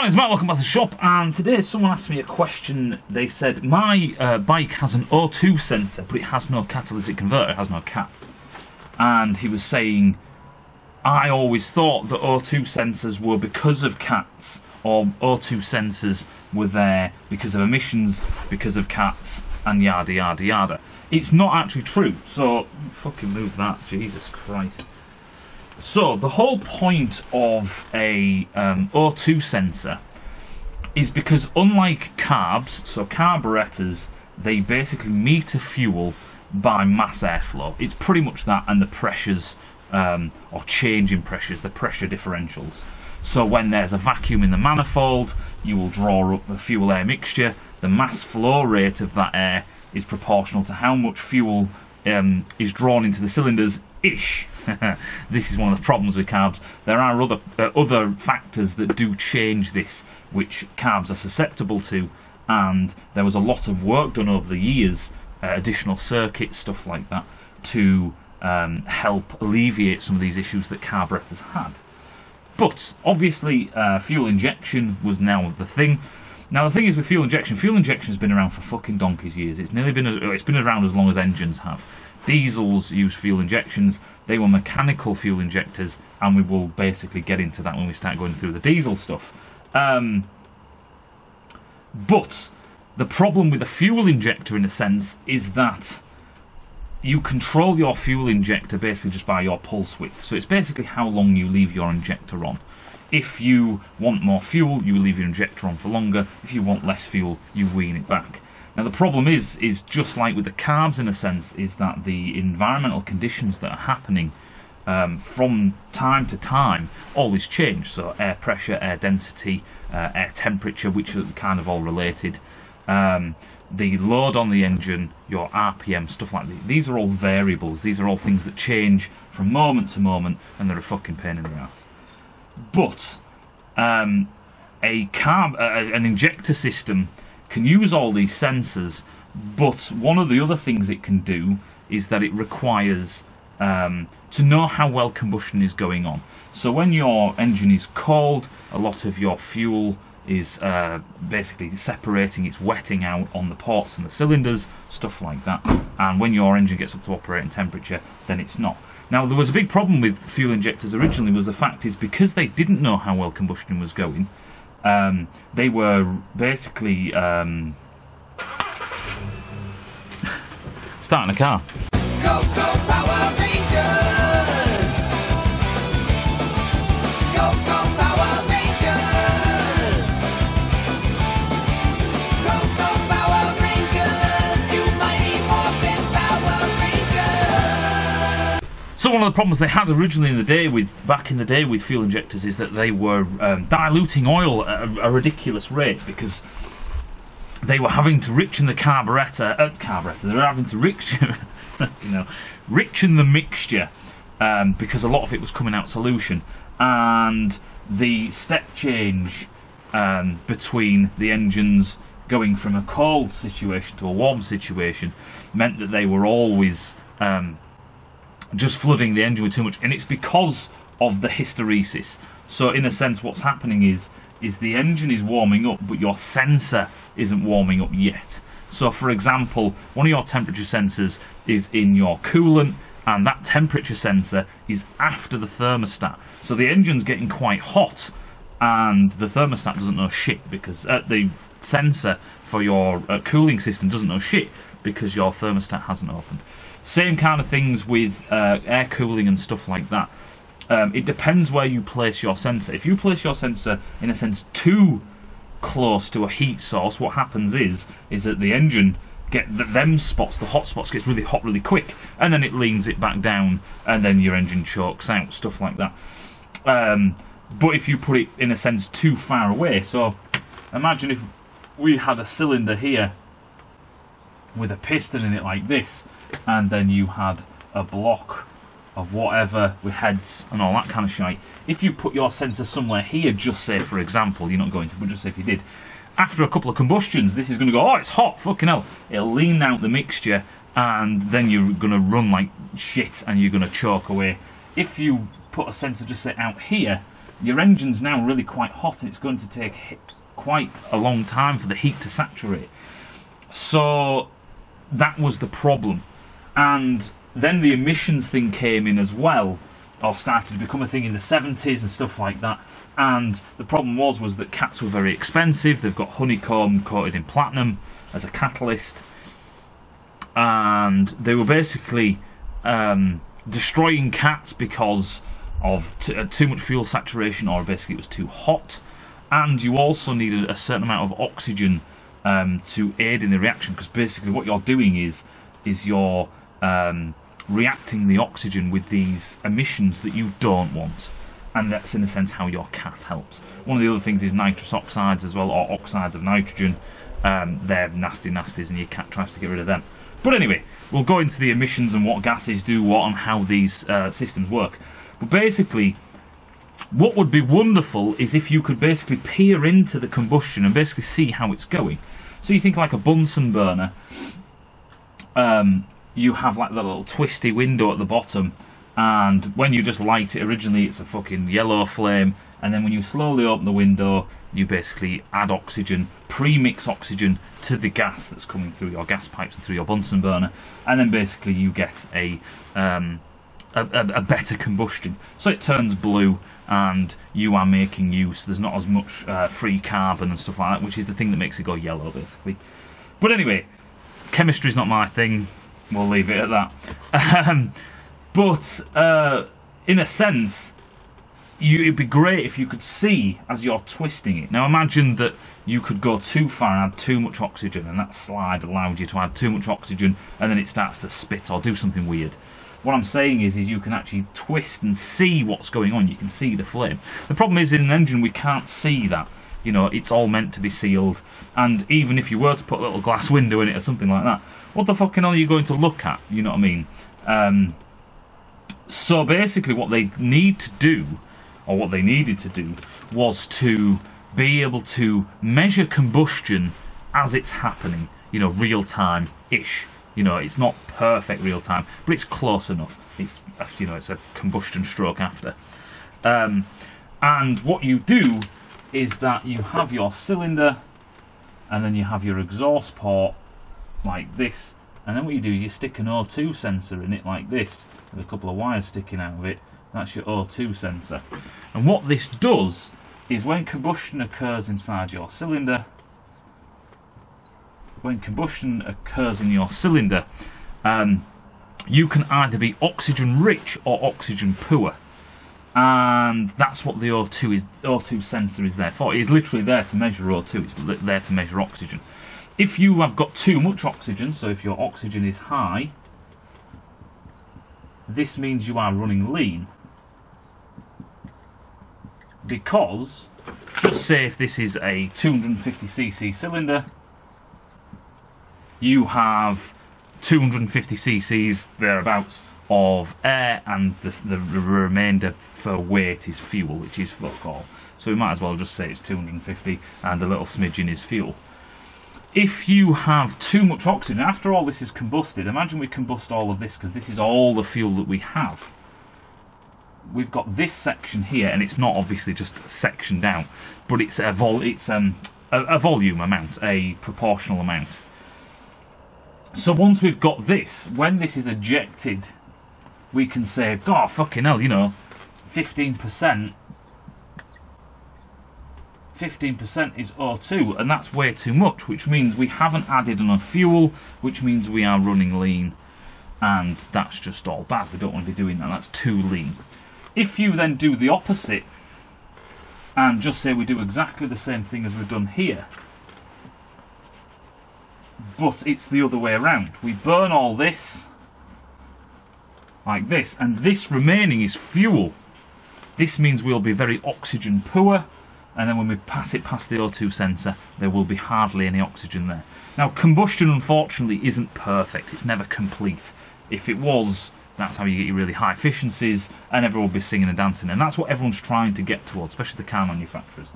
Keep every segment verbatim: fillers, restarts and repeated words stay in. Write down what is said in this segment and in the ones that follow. My name's Matt, welcome back to the shop, and today someone asked me a question. They said, my uh, bike has an O two sensor, but it has no catalytic converter, it has no cap. And he was saying, I always thought that O two sensors were because of cats, or O two sensors were there because of emissions, because of cats, and yada yada yada. It's not actually true, so fucking move that, Jesus Christ. So the whole point of a um, O two sensor is because, unlike carbs, so carburetors, they basically meter fuel by mass airflow. It's pretty much that, and the pressures um, or change in pressures, the pressure differentials. So when there's a vacuum in the manifold, you will draw up the fuel air mixture. The mass flow rate of that air is proportional to how much fuel um, is drawn into the cylinders ish. This is one of the problems with carbs. There are other uh, other factors that do change this, which carbs are susceptible to, and there was a lot of work done over the years, uh, additional circuits, stuff like that, to um, help alleviate some of these issues that carburetors had. But obviously uh, fuel injection was now the thing. Now the thing is with fuel injection, fuel injection has been around for fucking donkey's years. It's nearly been, it's been around as long as engines have. Diesels use fuel injections, they were mechanical fuel injectors, and we will basically get into that when we start going through the diesel stuff. Um, but the problem with a fuel injector, in a sense, is that you control your fuel injector basically just by your pulse width. So it's basically how long you leave your injector on. If you want more fuel, you leave your injector on for longer. If you want less fuel, you wean it back. Now the problem is, is just like with the carbs in a sense, is that the environmental conditions that are happening um, from time to time always change. So air pressure, air density, uh, air temperature, which are kind of all related. Um, the load on the engine, your R P M, stuff like that. These are all variables. These are all things that change from moment to moment, and they're a fucking pain in the ass. But um, a carb, uh, an injector system can use all these sensors, but one of the other things it can do is that it requires um, to know how well combustion is going on. So when your engine is cold, a lot of your fuel is uh, basically separating, it's wetting out on the ports and the cylinders, stuff like that. And when your engine gets up to operating temperature, then it's not. Now there was a big problem with fuel injectors originally, was the fact is because they didn't know how well combustion was going, Um, they were basically um, starting a car. Go, go, Power Rangers! Go, go, Power Rangers! Go, go, Power Rangers! You mighty morphin Power Rangers! So one of the problems they had originally in the day with back in the day with fuel injectors is that they were um, diluting oil at a, a ridiculous rate, because they were having to richen the carburetor, uh, carburetor. They were having to richen, you know, richen the mixture um, because a lot of it was coming out solution, and the step change um, between the engines going from a cold situation to a warm situation meant that they were always um, just flooding the engine with too much, and it's because of the hysteresis. So in a sense what's happening is is the engine is warming up, but your sensor isn't warming up yet. So for example, one of your temperature sensors is in your coolant, and that temperature sensor is after the thermostat. So the engine's getting quite hot, and the thermostat doesn't know shit, because uh, the sensor for your uh, cooling system doesn't know shit because your thermostat hasn't opened. Same kind of things with uh, air cooling and stuff like that. Um, it depends where you place your sensor. If you place your sensor, in a sense, too close to a heat source, what happens is is that the engine get the, them spots, the hot spots, gets really hot really quick, and then it leans it back down, and then your engine chokes out, stuff like that. Um, but if you put it, in a sense, too far away, so imagine if we had a cylinder here with a piston in it like this, and then you had a block of whatever with heads and all that kind of shite. If you put your sensor somewhere here, just say for example, you're not going to, but just say if you did, after a couple of combustions this is going to go, oh it's hot, fucking hell, it'll lean out the mixture, and then you're going to run like shit and you're going to choke away. If you put a sensor just say out here, your engine's now really quite hot, it's going to take quite a long time for the heat to saturate. So that was the problem. And then the emissions thing came in as well, or started to become a thing in the seventies and stuff like that. And the problem was was that cats were very expensive. They've got honeycomb coated in platinum as a catalyst, and they were basically um, destroying cats because of t uh, too much fuel saturation, or basically it was too hot. And you also needed a certain amount of oxygen um, to aid in the reaction, because basically what you're doing is is you're um, reacting the oxygen with these emissions that you don't want. And that's in a sense how your cat helps. One of the other things is nitrous oxides as well, or oxides of nitrogen. Um, they're nasty nasties, and your cat tries to get rid of them. But anyway, we'll go into the emissions and what gases do what and how these uh, systems work. But basically, what would be wonderful is if you could basically peer into the combustion and basically see how it's going. So you think like a Bunsen burner. Um, you have like the little twisty window at the bottom, and when you just light it, originally it's a fucking yellow flame, and then when you slowly open the window, you basically add oxygen, pre-mix oxygen to the gas that's coming through your gas pipes and through your Bunsen burner, and then basically you get a um, a, a, a better combustion. So it turns blue, and you are making use. There's not as much uh, free carbon and stuff like that, which is the thing that makes it go yellow, basically. But anyway, chemistry's not my thing. We'll leave it at that. Um, but uh, in a sense, you, it'd be great if you could see as you're twisting it. Now imagine that you could go too far and add too much oxygen, and that slide allowed you to add too much oxygen, and then it starts to spit or do something weird. What I'm saying is, is you can actually twist and see what's going on. You can see the flame. The problem is, in an engine we can't see that. You know, it's all meant to be sealed, and even if you were to put a little glass window in it or something like that, what the fucking hell are you going to look at? You know what I mean? Um, so basically what they need to do, or what they needed to do, was to be able to measure combustion as it's happening, you know, real-time-ish. You know, it's not perfect real-time, but it's close enough. It's, you know, it's a combustion stroke after. Um, and what you do is that you have your cylinder, and then you have your exhaust port, like this, and then what you do is you stick an O two sensor in it like this, with a couple of wires sticking out of it. That's your O two sensor. And what this does is, when combustion occurs inside your cylinder, when combustion occurs in your cylinder, um, you can either be oxygen rich or oxygen poor, and that's what the O two is. O two sensor is there for. It is literally there to measure O two. It's there to measure oxygen. If you have got too much oxygen, so if your oxygen is high, this means you are running lean. Because, just say if this is a two hundred fifty c c cylinder, you have two hundred fifty c c's thereabouts of air, and the, the remainder for weight is fuel, which is fuck all. So we might as well just say it's two hundred fifty, and a little smidgen is fuel. If you have too much oxygen, after all this is combusted, imagine we combust all of this, because this is all the fuel that we have. We've got this section here, and it's not obviously just sectioned out, but it's a vol it's um a, a volume amount, a proportional amount. So once we've got this, when this is ejected, we can say, God, fucking hell, you know, fifteen percent. fifteen percent is O two, and that's way too much, which means we haven't added enough fuel, which means we are running lean, and that's just all bad. We don't want to be doing that. That's too lean. If you then do the opposite, and just say we do exactly the same thing as we've done here, but it's the other way around. We burn all this, like this, and this remaining is fuel. This means we'll be very oxygen poor, and then when we pass it past the O two sensor, there will be hardly any oxygen there. Now, combustion, unfortunately, isn't perfect. It's never complete. If it was, that's how you get your really high efficiencies, and everyone will be singing and dancing, and that's what everyone's trying to get towards, especially the car manufacturers.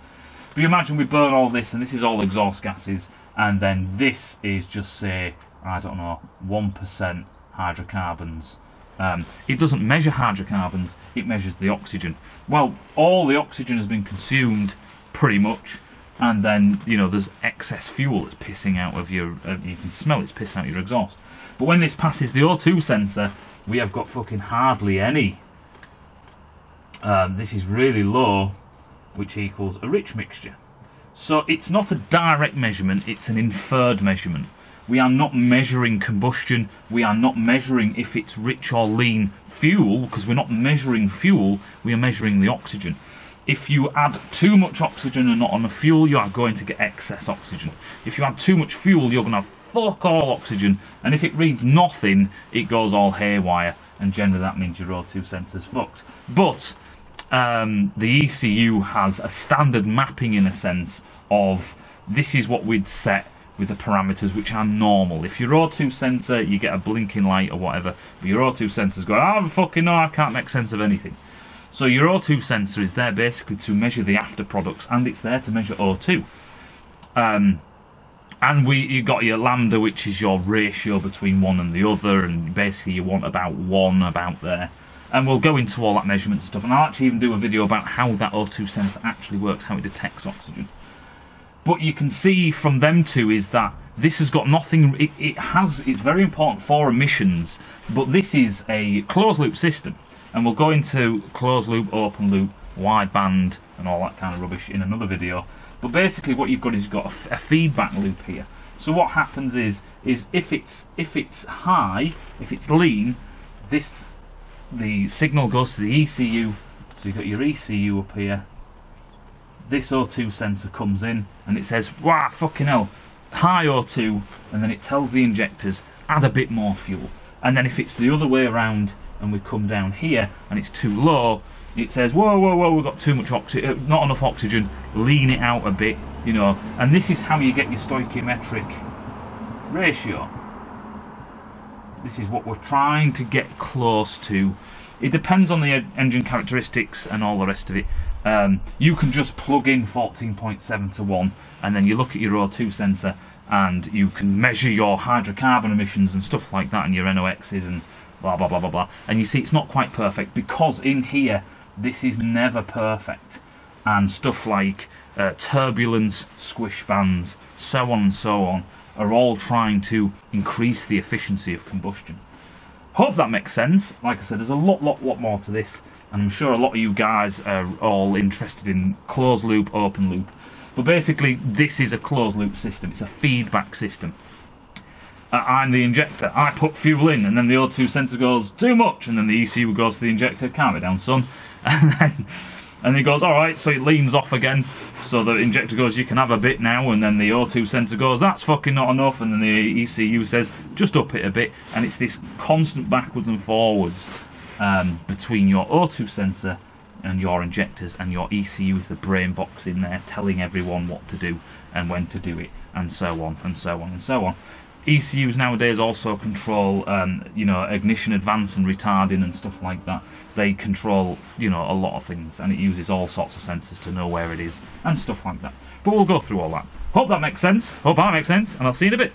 But you imagine we burn all this, and this is all exhaust gases, and then this is just, say, I don't know, one percent hydrocarbons, Um, it doesn't measure hydrocarbons, it measures the oxygen. Well, all the oxygen has been consumed pretty much, and then, you know, there's excess fuel that's pissing out of your, uh, you can smell it's pissing out your exhaust. But when this passes the O two sensor, we have got fucking hardly any. Um, this is really low, which equals a rich mixture. So it's not a direct measurement, it's an inferred measurement. We are not measuring combustion, we are not measuring if it's rich or lean fuel, because we're not measuring fuel, we are measuring the oxygen. If you add too much oxygen and not enough fuel, you are going to get excess oxygen. If you add too much fuel, you're going to have fuck all oxygen, and if it reads nothing, it goes all haywire, and generally that means your O two sensor's fucked. But um, the E C U has a standard mapping, in a sense, of this is what we'd set with the parameters which are normal. If your O two sensor, you get a blinking light or whatever, but your O two sensor's going, oh fucking no, I can't make sense of anything. So your O two sensor is there basically to measure the after products, and it's there to measure O two. Um, and we, you got your lambda, which is your ratio between one and the other, and basically you want about one about there. And we'll go into all that measurement and stuff, and I'll actually even do a video about how that O two sensor actually works, how it detects oxygen. But you can see from them two is that this has got nothing, it, it has, it's very important for emissions, but this is a closed loop system, and we'll go into closed loop, open loop, wideband and all that kind of rubbish in another video. But basically what you've got is you've got a, a feedback loop here. So what happens is, is if it's, if it's high, if it's lean, this, the signal goes to the E C U, so you've got your E C U up here. This O two sensor comes in and it says, wow, fucking hell, high O two, and then it tells the injectors, add a bit more fuel. And then if it's the other way around and we come down here and it's too low, it says, whoa, whoa, whoa, we've got too much oxygen, not enough oxygen, lean it out a bit, you know. And this is how you get your stoichiometric ratio. This is what we're trying to get close to. It depends on the engine characteristics and all the rest of it. Um, you can just plug in fourteen point seven to one, and then you look at your O two sensor and you can measure your hydrocarbon emissions and stuff like that, and your N O X's and blah blah blah blah blah, and you see it's not quite perfect, because in here this is never perfect, and stuff like uh, turbulence, squish bands, so on and so on, are all trying to increase the efficiency of combustion. Hope that makes sense. Like I said, there's a lot lot lot more to this, and I'm sure a lot of you guys are all interested in closed loop, open loop. But basically, this is a closed loop system. It's a feedback system. Uh, I'm the injector. I put fuel in, and then the O two sensor goes, too much. And then the E C U goes to the injector, calm it down, son. And then and he goes, all right, so it leans off again. So the injector goes, you can have a bit now. And then the O two sensor goes, that's fucking not enough. And then the E C U says, just up it a bit. And it's this constant backwards and forwards. Um, between your O two sensor and your injectors, and your E C U is the brain box in there telling everyone what to do and when to do it, and so on and so on and so on. E C Us nowadays also control um, you know, ignition advance and retarding and stuff like that. They control, you know, a lot of things, and it uses all sorts of sensors to know where it is and stuff like that. But we'll go through all that. Hope that makes sense. Hope I make sense, and I'll see you in a bit.